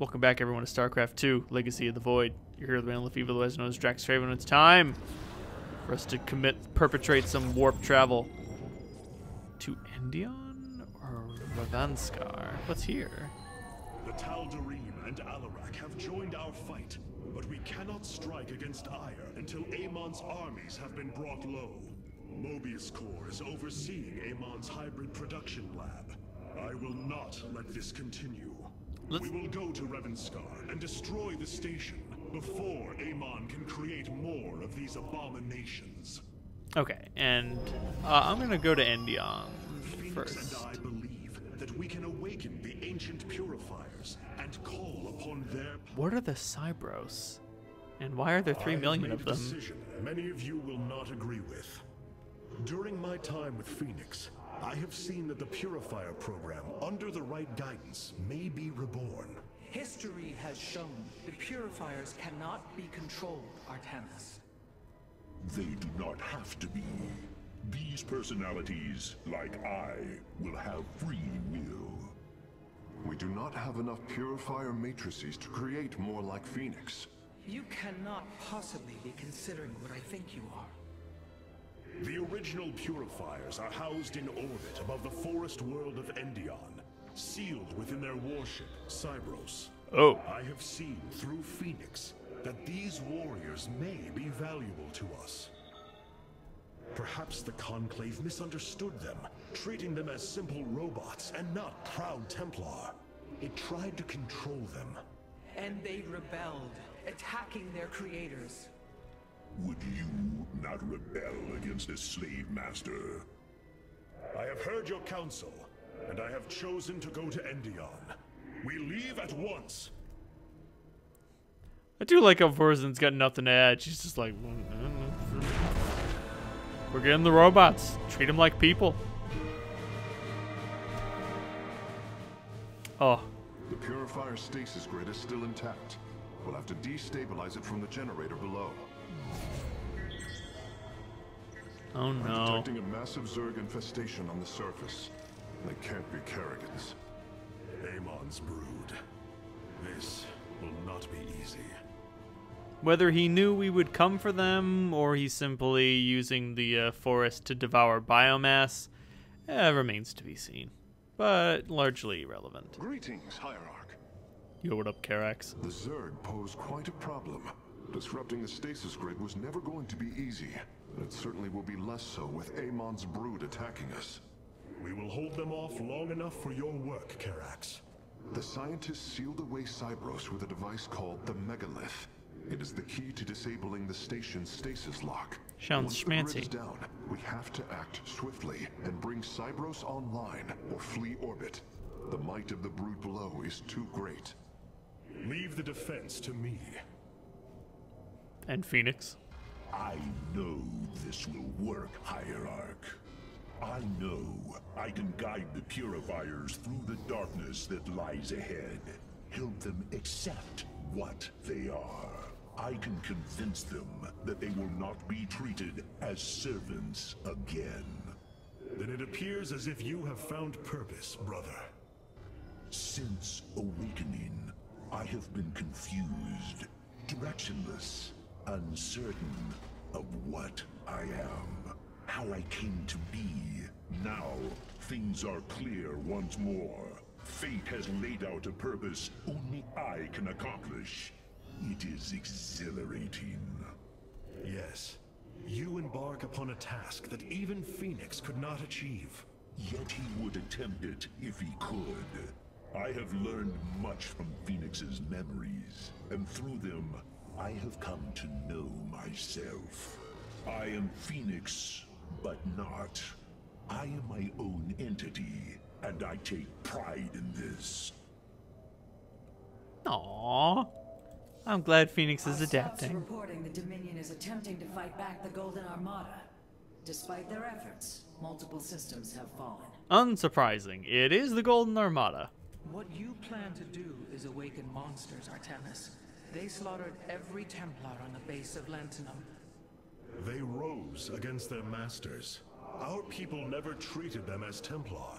Welcome back, everyone, to StarCraft II Legacy of the Void. You're here with Ren Lefebvre, otherwise known as DraxxKraven. It's time for us to perpetrate some warp travel to Endion or Ravenscar. What's here? The Tal'Darim and Alarak have joined our fight, but we cannot strike against Aiur until Amon's armies have been brought low. Moebius Corps is overseeing Amon's hybrid production lab. I will not let this continue. We will go to Ravenscar and destroy the station before Amon can create more of these abominations. Okay, and I'm going to go to Endion first. Phoenix and I believe that we can awaken the ancient purifiers and call upon their... What are the Cybros? And why are there 3 million of them? Decision many of you will not agree with. During my time with Phoenix, I have seen that the Purifier program, under the right guidance, may be reborn. History has shown the Purifiers cannot be controlled, Artanis. They do not have to be. These personalities, like I, will have free will. We do not have enough Purifier matrices to create more like Phoenix. You cannot possibly be considering what I think you are. The original purifiers are housed in orbit above the forest world of Endion, sealed within their warship, Cybros. Oh. I have seen through Phoenix that these warriors may be valuable to us. Perhaps the Conclave misunderstood them, treating them as simple robots and not proud Templar. It tried to control them. And they rebelled, attacking their creators. Would you not rebel against a slave master? I have heard your counsel, and I have chosen to go to Endion. We leave at once. I do like how Vorzin's got nothing to add. She's just like, we're getting the robots. Treat them like people. Oh. The purifier stasis grid is still intact. We'll have to destabilize it from the generator below. Oh no. I'm detecting a massive Zerg infestation on the surface. They can't be Kerrigans. Amon's brood. This will not be easy. Whether he knew we would come for them, or he's simply using the forest to devour biomass, remains to be seen. But largely irrelevant. Greetings, Hierarch. Yo, what up, Karax? The Zerg pose quite a problem. Disrupting the stasis grid was never going to be easy, and it certainly will be less so with Amon's brood attacking us. We will hold them off long enough for your work, Karax. The scientists sealed away Cybros with a device called the Megalith. It is the key to disabling the station's stasis lock. Sounds schmancy. Once the grid is down, we have to act swiftly and bring Cybros online or flee orbit. The might of the brood below is too great. Leave the defense to me. And Phoenix. I know this will work, Hierarch. I know I can guide the purifiers through the darkness that lies ahead. Help them accept what they are. I can convince them that they will not be treated as servants again. Then it appears as if you have found purpose, brother. Since awakening, I have been confused, directionless, uncertain of what I am, how I came to be. Now, things are clear once more. Fate has laid out a purpose only I can accomplish. It is exhilarating. Yes, you embark upon a task that even Phoenix could not achieve. Yet he would attempt it if he could. I have learned much from Phoenix's memories, and through them, I have come to know myself. I am Phoenix, but not. I am my own entity, and I take pride in this. Aww. I'm glad Phoenix is adapting. Our scouts reporting the Dominion is attempting to fight back the Golden Armada. Despite their efforts, multiple systems have fallen. Unsurprising. It is the Golden Armada. What you plan to do is awaken monsters, Artanis. They slaughtered every Templar on the base of Lantanum. They rose against their masters. Our people never treated them as Templar.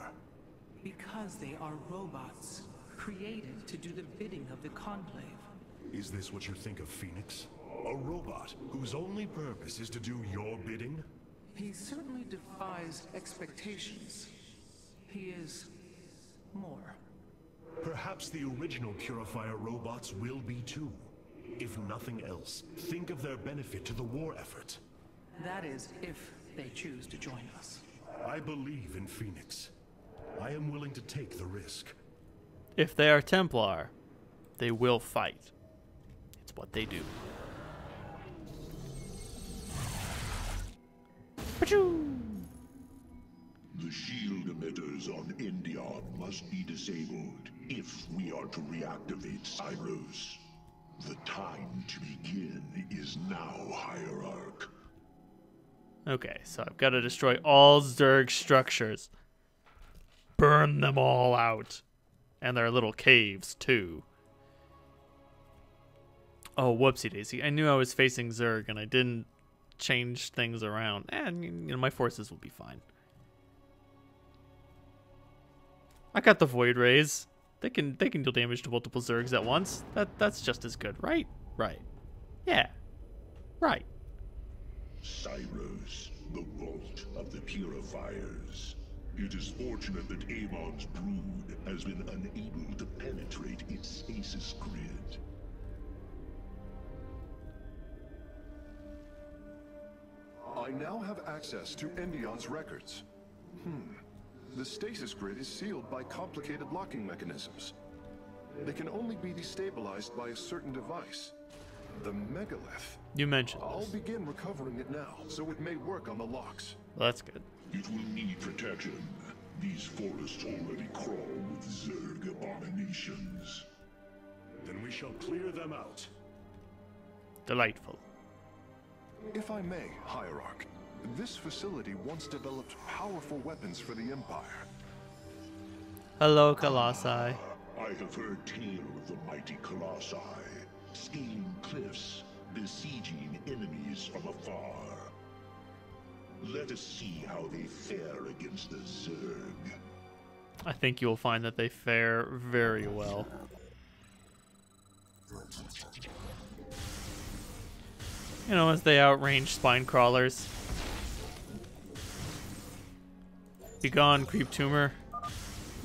Because they are robots, created to do the bidding of the Conclave. Is this what you think of Fenix? A robot whose only purpose is to do your bidding? He certainly defies expectations. He is more. Perhaps the original Purifier robots will be too. If nothing else, think of their benefit to the war effort. That is, if they choose to join us. I believe in Fenix. I am willing to take the risk. If they are Templar, they will fight. It's what they do. The shield emitters on Endion must be disabled if we are to reactivate Cybros. The time to begin is now, Hierarch. Okay, so I've got to destroy all Zerg structures. Burn them all out. And their little caves, too. Oh, whoopsie daisy. I knew I was facing Zerg and I didn't change things around. And, you know, my forces will be fine. I got the Void Rays. They can deal damage to multiple Zergs at once. That's just as good, right? Right. Yeah. Right. Cybros, the vault of the Purifiers. It is fortunate that Amon's brood has been unable to penetrate its stasis grid. I now have access to Endion's records. The stasis grid is sealed by complicated locking mechanisms. They can only be destabilized by a certain device. The Megalith. You mentioned this. I'll begin recovering it now, so it may work on the locks. Well, that's good. It will need protection. These forests already crawl with Zerg abominations. Then we shall clear them out. Delightful. If I may, Hierarch. This facility once developed powerful weapons for the Empire. Hello, Colossi. I have heard tale of the mighty Colossi, scaling cliffs, besieging enemies from afar. Let us see how they fare against the Zerg. I think you'll find that they fare very well. You know, as they outrange spine crawlers. Begone, creep tumor.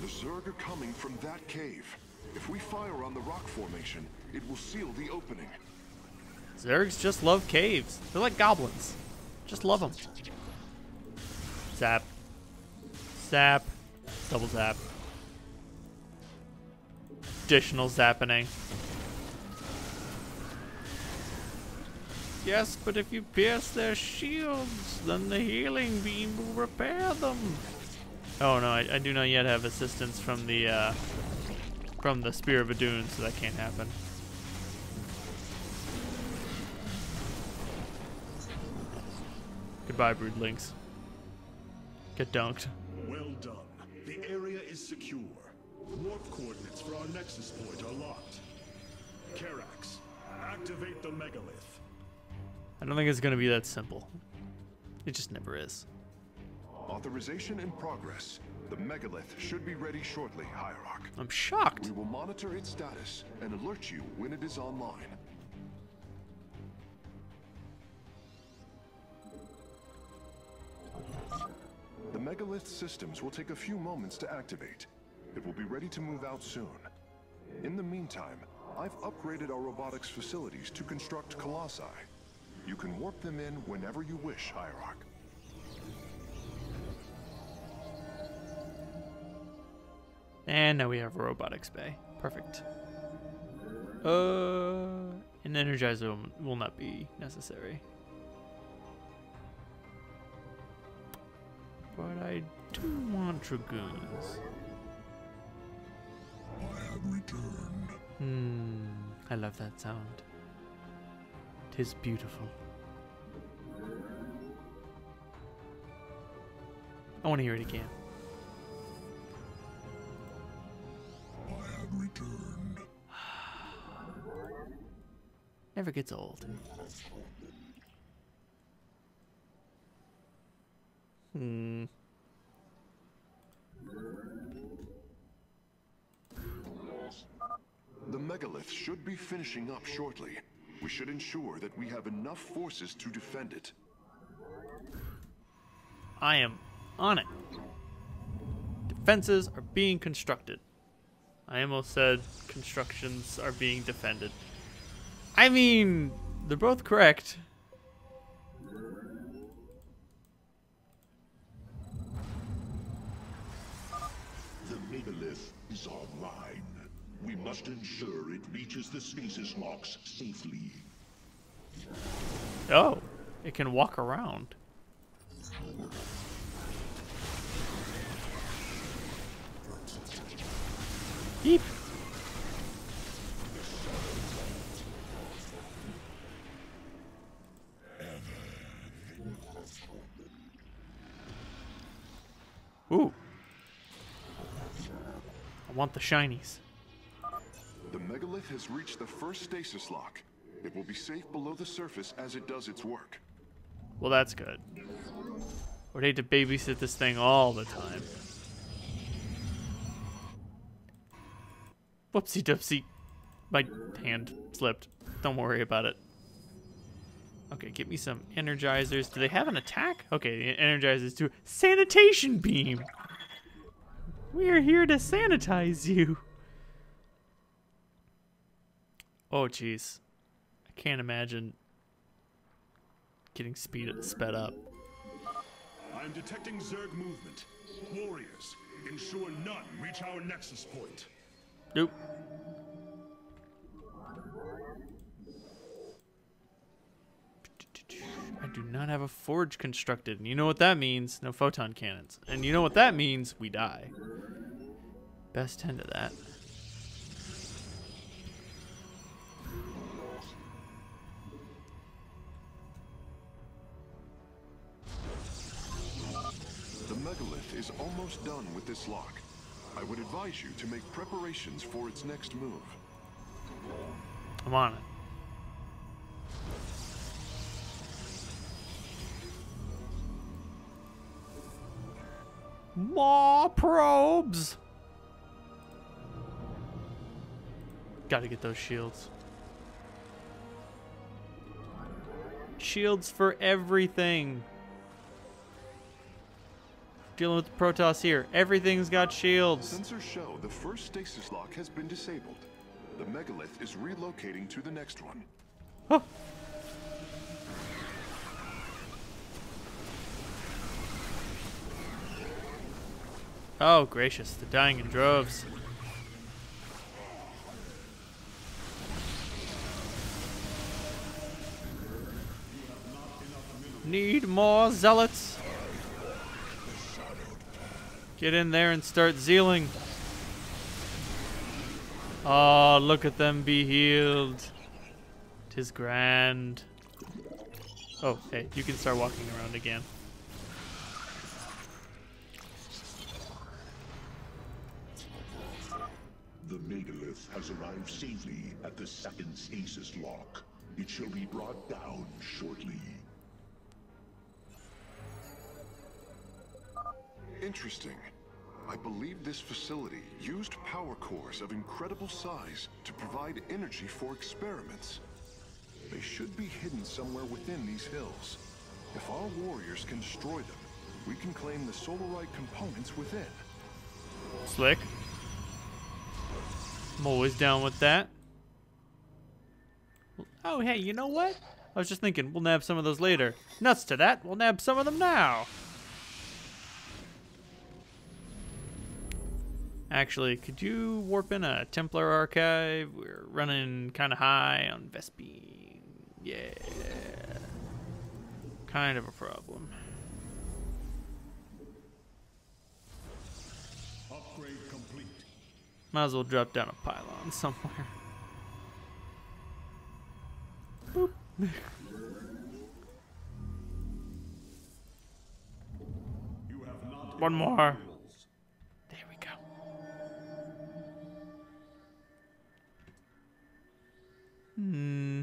The Zerg are coming from that cave. If we fire on the rock formation, it will seal the opening. Zergs just love caves. They're like goblins. Just love them. Zap. Zap. Double zap. Additional zapping. Yes, but if you pierce their shields, then the healing beam will repair them. Oh no, I do not yet have assistance from the Spear of Adun, so that can't happen. Goodbye, broodlings. Get dunked. Well done. The area is secure. Warp coordinates for our nexus point are locked. Karax, activate the Megalith. I don't think it's going to be that simple. It just never is. Authorization in progress. The Megalith should be ready shortly, Hierarch. I'm shocked. We will monitor its status and alert you when it is online. The Megalith systems will take a few moments to activate. It will be ready to move out soon. In the meantime, I've upgraded our robotics facilities to construct Colossi. You can warp them in whenever you wish, Hierarch. And now we have a robotics bay. Perfect. An energizer will not be necessary. But I do want Dragoons. I have returned. I love that sound. 'Tis beautiful. I want to hear it again. I have returned. Never gets old. The Megalith should be finishing up shortly. We should ensure that we have enough forces to defend it. I am on it. Defenses are being constructed. I almost said constructions are being defended. I mean, they're both correct. The Megalith is online. We must ensure it reaches the stasis locks safely. Oh, it can walk around. Yeep. Ooh. I want the shinies. The Megalith has reached the first stasis lock. It will be safe below the surface as it does its work. Well, that's good. We'd hate to babysit this thing all the time. Whoopsie doopsie. My hand slipped. Don't worry about it. Okay, get me some energizers. Do they have an attack? Okay, energizers too. Sanitation beam! We're here to sanitize you. Oh, jeez. I can't imagine getting sped up. I'm detecting Zerg movement. Warriors, ensure none reach our nexus point. Nope. I do not have a forge constructed. And you know what that means? No photon cannons. And you know what that means? We die. Best tend to that. Is almost done with this lock. I would advise you to make preparations for its next move. I'm on it. More probes! Gotta get those shields. Shields for everything. Dealing with the Protoss here. Everything's got shields. Sensors show the first stasis lock has been disabled. The Megalith is relocating to the next one. Huh. Oh, gracious. They're dying in droves. Need more zealots. Get in there and start zealing. Oh, look at them be healed. 'Tis grand. Oh, hey, you can start walking around again. The Megalith has arrived safely at the second stasis lock. It shall be brought down shortly. Interesting. I believe this facility used power cores of incredible size to provide energy for experiments. They should be hidden somewhere within these hills. If our warriors can destroy them, we can claim the solarite components within. Slick. I'm always down with that. Oh, hey, you know what? I was just thinking, we'll nab some of those later. Nuts to that, we'll nab some of them now. Actually, could you warp in a Templar archive? We're running kind of high on Vespine. Yeah. Kind of a problem. Upgrade complete. Might as well drop down a pylon somewhere. Boop. You have not. One more. Hmm.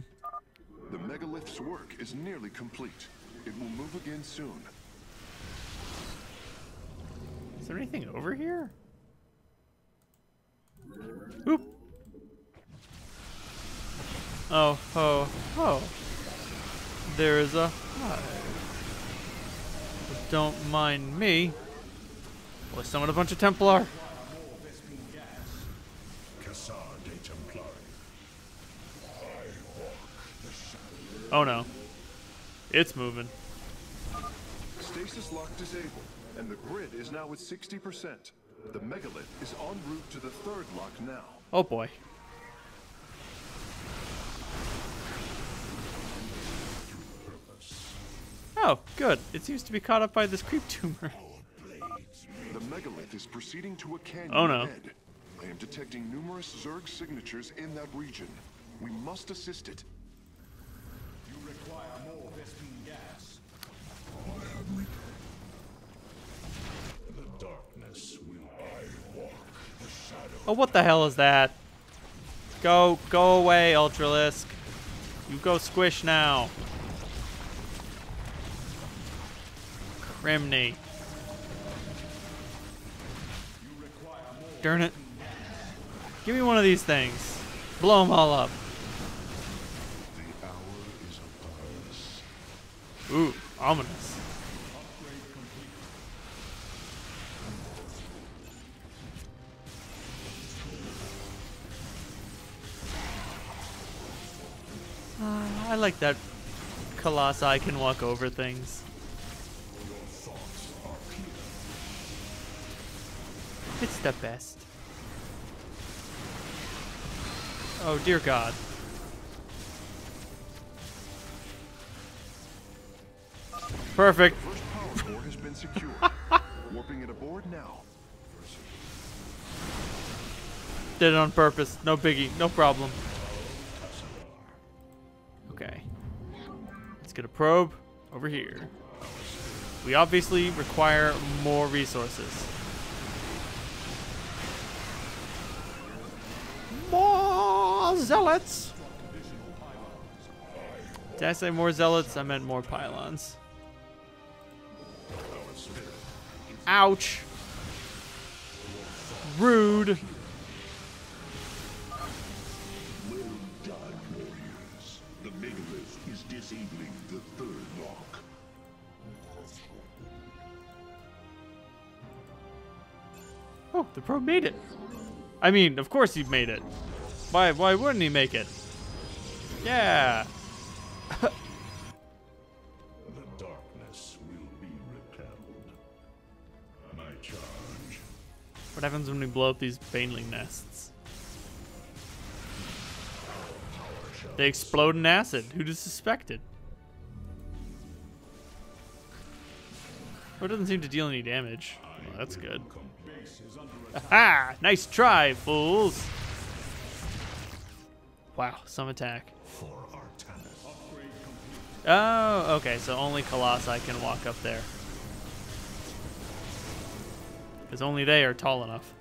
The Megalith's work is nearly complete. It will move again soon. Is there anything over here? Oop. Oh ho ho. There is a hive. But don't mind me. Well, I summoned a bunch of Templar. Oh no. It's moving. Stasis lock disabled, and the grid is now at 60%. The megalith is en route to the third lock now. Oh boy. Oh, good. It seems to be caught up by this creep tumor. The megalith is proceeding to a canyon. Oh no. Head. I am detecting numerous Zerg signatures in that region. We must assist it. You require more Vespine gas. The darkness will I walk the shadow. Oh, what the hell is that? Go away, Ultralisk. You go squish now. Remney. Darn it. Give me one of these things. Blow them all up. The hour is upon us. Ooh, ominous. I like that Colossi can walk over things. It's the best. Oh dear God. Perfect. The first power core has been secured. Warping it aboard now. Did it on purpose. No biggie. No problem. Okay. Let's get a probe over here. We obviously require more resources. More zealots! Did I say more zealots? I meant more pylons. Ouch! Rude! The megalith is disabling the third lock. Oh, the probe made it! I mean, of course he made it. Why wouldn't he make it? Yeah. The darkness will be repelled. My charge. What happens when we blow up these baneling nests? They explode in acid. Who'd have suspected? Oh, it doesn't seem to deal any damage. Well, that's good. Aha! Nice try, fools! Wow, some attack. For Artanis. Oh, okay, so only Colossi can walk up there. Because only they are tall enough.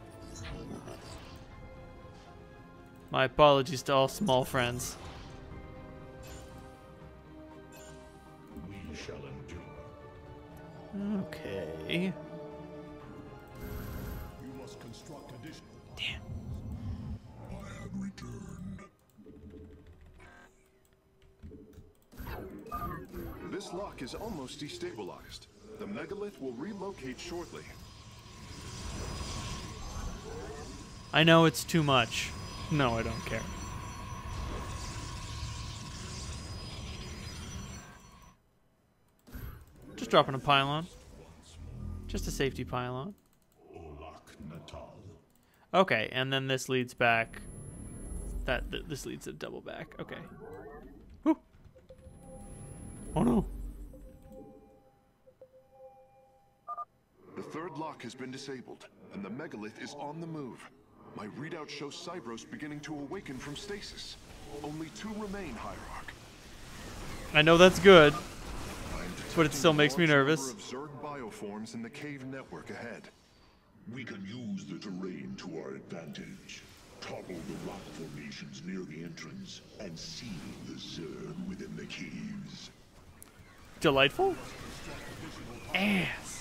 My apologies to all small friends. We shall endure. Okay. This lock is almost destabilized. The megalith will relocate shortly. I know it's too much. No, I don't care. Just dropping a pylon. Just a safety pylon. Okay, and then this leads back. This leads to double back. Okay. Whew. Oh no. The third lock has been disabled, and the megalith is on the move. My readout shows Cybros beginning to awaken from stasis. Only two remain, Hierarch. I know that's good, but it still makes me nervous. Zerg bioforms in the cave network ahead. We can use the terrain to our advantage. Topple the rock formations near the entrance and seal the Zerg within the caves. Delightful? Ass.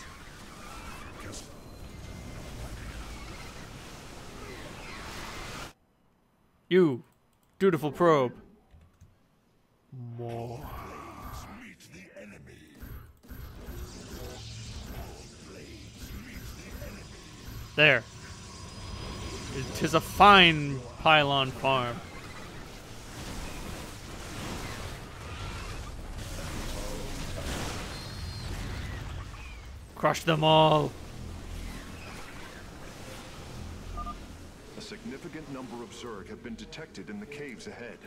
You. Dutiful probe. more. There. It is a fine pylon farm. Crush them all. A significant number of Zerg have been detected in the caves ahead.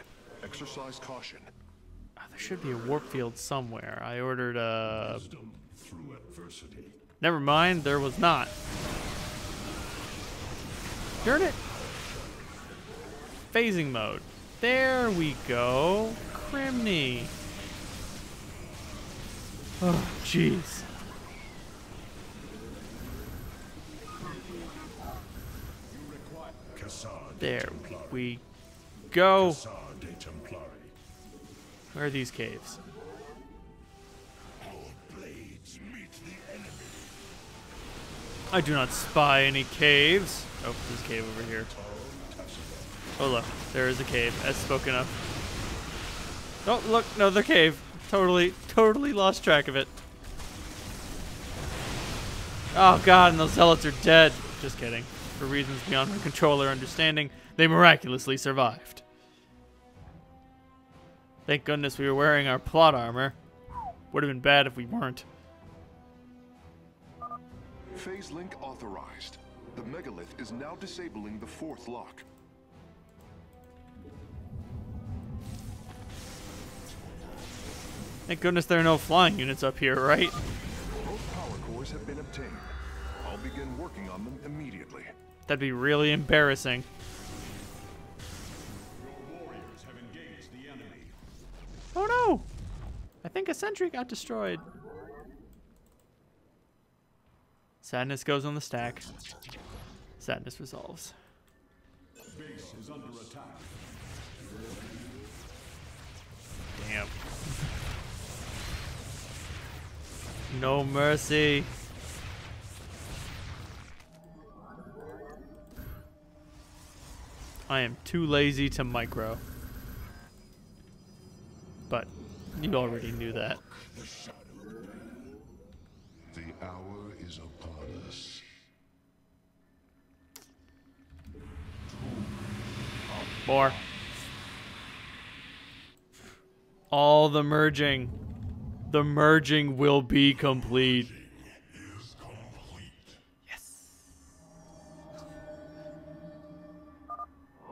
Exercise caution. Oh, there should be a warp field somewhere. I ordered a... Through adversity. Never mind, there was not. Darn it! Phasing mode. There we go. Crimney. Oh, jeez. There we go. Where are these caves? I do not spy any caves. Oh, there's a cave over here. Oh, look. There is a cave, as spoken of. Oh, look. Another cave. Totally lost track of it. Oh, God, and those zealots are dead. Just kidding. For reasons beyond my control or understanding, they miraculously survived. Thank goodness we were wearing our plot armor. Would have been bad if we weren't. Phase link authorized. The Megalith is now disabling the fourth lock. Thank goodness there are no flying units up here, right? Both power cores have been obtained. I'll begin working on them immediately. That'd be really embarrassing. Your warriors have engaged the enemy. Oh no! I think a sentry got destroyed. Sadness goes on the stack. Sadness resolves. Base is under attack. Damn. No mercy. I am too lazy to micro. But you already knew that. The hour is upon us. More. All the merging. The merging will be complete. Yes.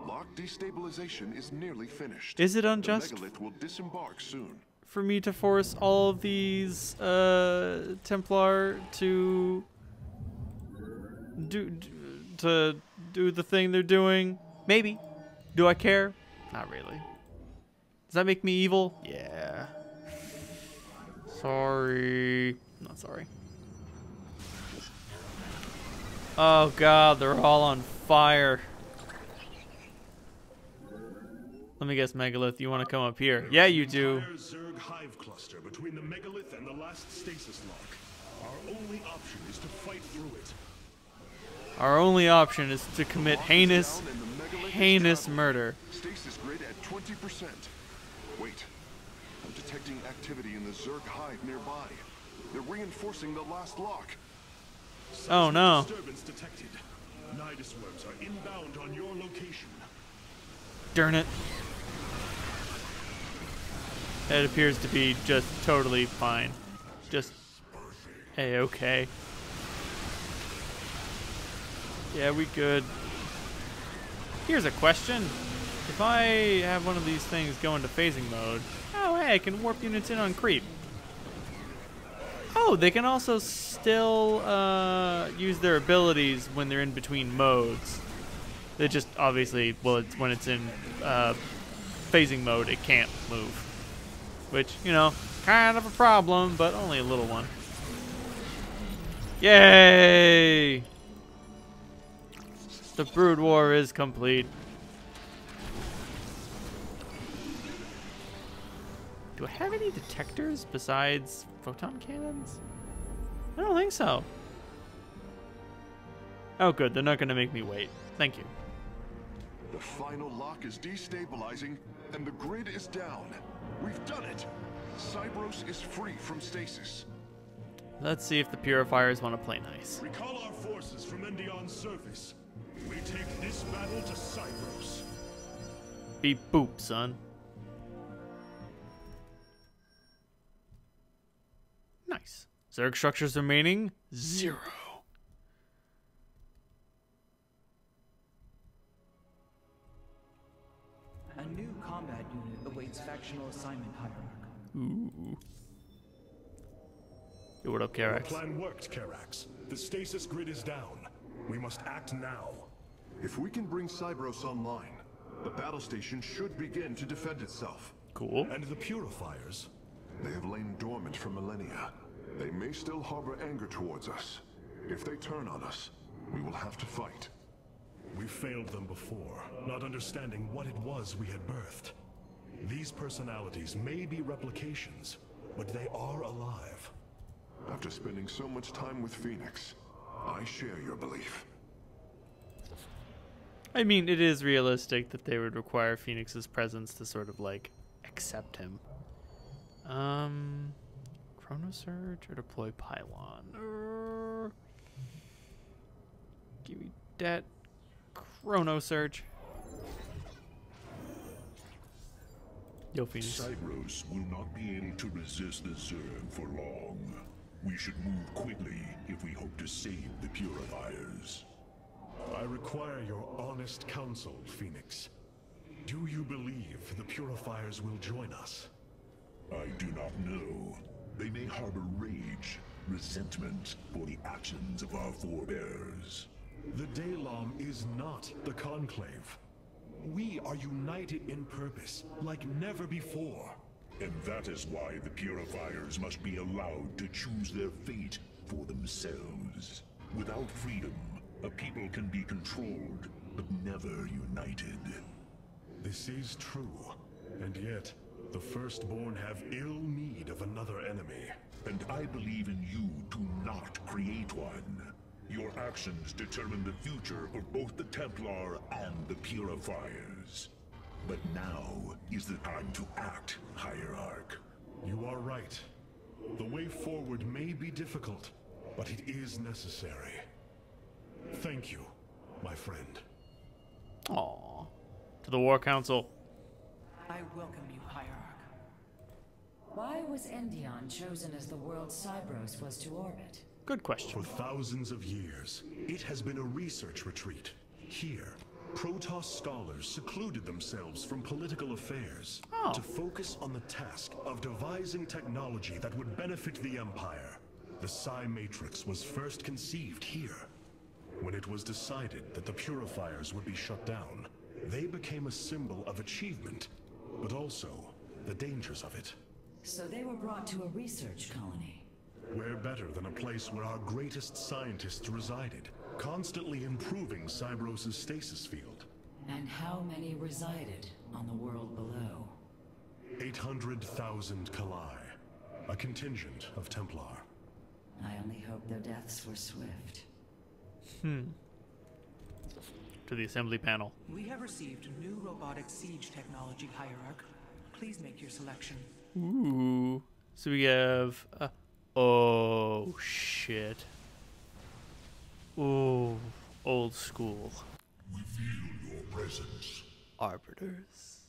Lock destabilization is nearly finished. Is it unjust? The Megalith will disembark soon. For me to force all of these Templar to do the thing they're doing? Maybe. Do I care? Not really. Does that make me evil? Yeah. Sorry. Not sorry. Oh God, they're all on fire. Let me guess, Megalith, you want to come up here? Yeah, you do. Zerg hive cluster between the Megalith and the last stasis lock. Our only option is to fight through it. Our only option is to commit heinous murder. Stasis grid at 20%. Wait. I'm detecting activity in the Zerg hive nearby. They're reinforcing the last lock. Oh no. Disturbance detected. Nidus worms are inbound on your location. Darn it. That appears to be just totally fine. Just A-okay. Yeah, we good. Here's a question. If I have one of these things go into phasing mode, oh hey, I can warp units in on creep. Oh, they can also still use their abilities when they're in between modes. It just obviously, well, it's when it's in phasing mode, it can't move. Which, you know, kind of a problem, but only a little one. Yay! The Brood War is complete. Do I have any detectors besides photon cannons? I don't think so. Oh good, they're not gonna make me wait. Thank you. The final lock is destabilizing, and the grid is down. We've done it. Cybros is free from stasis. Let's see if the purifiers want to play nice. Recall our forces from Endion's surface. We take this battle to Cybros. Beep boop, son. Nice. Zerg structures remaining 0. A new combat unit awaits factional assignment, Hierarch. Ooh. Yo, what up, Karax? The plan worked, Karax. The stasis grid is down. We must act now. If we can bring Cybros online, the battle station should begin to defend itself. Cool. And the purifiers? They have lain dormant for millennia. They may still harbor anger towards us. If they turn on us, we will have to fight. We failed them before, not understanding what it was we had birthed. These personalities may be replications, but they are alive. After spending so much time with Fenix, I share your belief. I mean, it is realistic that they would require Fenix's presence to sort of, like, accept him. Chronosurge or deploy Pylon? Give me that Chronosurge. Yo, Fenix. Cybros will not be able to resist the Zerg for long. We should move quickly if we hope to save the purifiers. I require your honest counsel, Fenix. Do you believe the purifiers will join us? I do not know. They may harbor rage, resentment for the actions of our forebears. The Daelaam is not the Conclave. We are united in purpose, like never before. And that is why the purifiers must be allowed to choose their fate for themselves. Without freedom, a people can be controlled, but never united. This is true, and yet, the firstborn have ill need of another enemy. And I believe in you to not create one. Your actions determine the future of both the Templar and the purifiers. But now is the time to act, Hierarch. You are right. The way forward may be difficult, but it is necessary. Thank you, my friend. Aww. To the War Council. I welcome you, Hierarch. Why was Endion chosen as the world Cybros was to orbit? Good question. For thousands of years, it has been a research retreat. Here, Protoss scholars secluded themselves from political affairs to focus on the task of devising technology that would benefit the Empire. The Psi Matrix was first conceived here. When it was decided that the purifiers would be shut down, they became a symbol of achievement, but also the dangers of it. So they were brought to a research colony. Where better than a place where our greatest scientists resided, constantly improving Cybros' stasis field. And how many resided on the world below? 800,000 Kalai, a contingent of Templar. I only hope their deaths were swift. To the assembly panel. We have received new robotic siege technology, Hierarch. Please make your selection. Ooh. So we have... oh shit. Oh, old school. We feel your presence. Arbiters.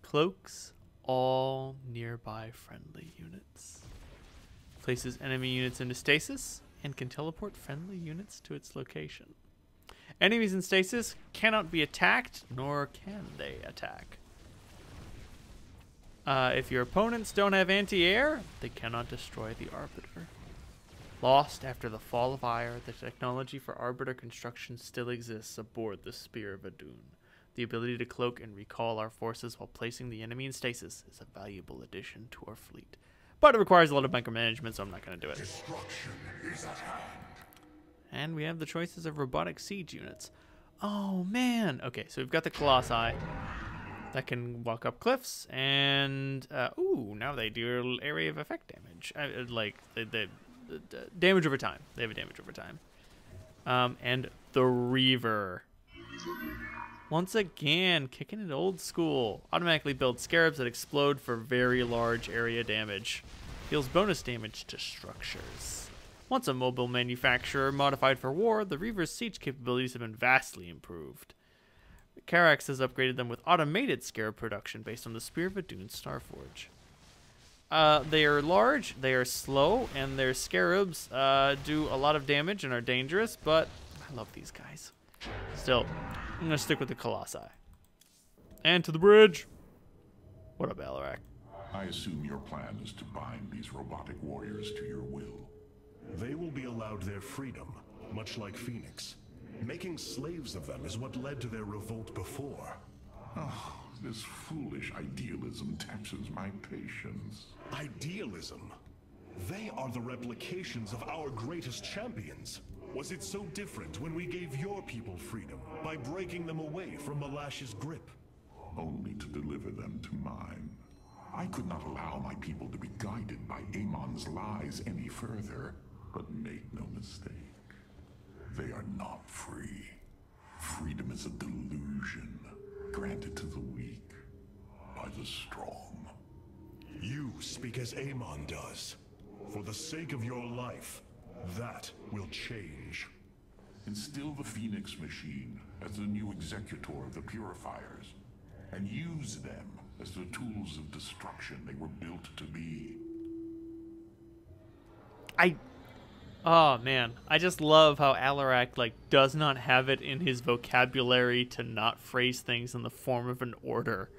Cloaks all nearby friendly units. Places enemy units into stasis and can teleport friendly units to its location. Enemies in stasis cannot be attacked, nor can they attack. If your opponents don't have anti-air, they cannot destroy the Arbiter. Lost after the fall of Eir, the technology for Arbiter construction still exists aboard the Spear of Adun. The ability to cloak and recall our forces while placing the enemy in stasis is a valuable addition to our fleet. But it requires a lot of micromanagement, so I'm not going to do it. Destruction is at hand. And we have the choices of robotic siege units. Oh, man. Okay, so we've got the Colossi. That can walk up cliffs, and ooh, now they do area of effect damage. Like the damage over time. They have a damage over time. And the Reaver, Once again, kicking it old school. Automatically build scarabs that explode for very large area damage. Deals bonus damage to structures. Once a mobile manufacturer modified for war, the Reaver's siege capabilities have been vastly improved. Karax has upgraded them with automated scarab production based on the Spear of Adun Starforge. They are large, they are slow, and their scarabs do a lot of damage and are dangerous, but I love these guys. Still, I'm going to stick with the Colossi. And to the bridge. What up, Alarak? I assume your plan is to bind these robotic warriors to your will. They will be allowed their freedom, much like Fenix. Making slaves of them is what led to their revolt before. Oh, this foolish idealism taxes my patience. Idealism? They are the replications of our greatest champions. Was it so different when we gave your people freedom by breaking them away from Malash's grip? Only to deliver them to mine. I could not allow my people to be guided by Amon's lies any further, but make no mistake. They are not free. Freedom is a delusion, granted to the weak by the strong. You speak as Amon does. For the sake of your life, that will change. Instill the Fenix machine as the new executor of the purifiers, and use them as the tools of destruction they were built to be. Oh man, I just love how Alarak does not have it in his vocabulary to not phrase things in the form of an order.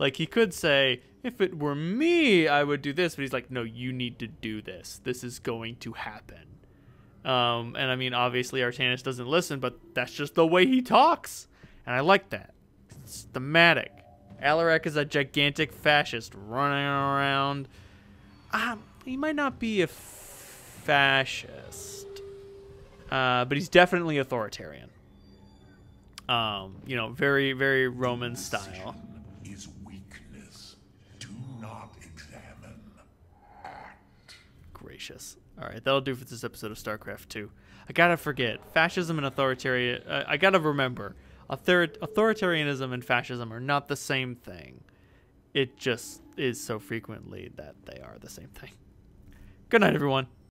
Like, he could say, if it were me, I would do this, but he's like, no, you need to do this. This is going to happen. And I mean, obviously Artanis doesn't listen, but that's just the way he talks. And I like that. It's thematic. Alarak is a gigantic fascist running around. He might not be a fascist, but he's definitely authoritarian. You know, very, very Roman style. Is weakness. Do not examine. Act. Gracious. All right, that'll do for this episode of StarCraft II. I gotta forget fascism and authoritarian. I gotta remember authoritarianism and fascism are not the same thing. It just is so frequently that they are the same thing. Good night, everyone.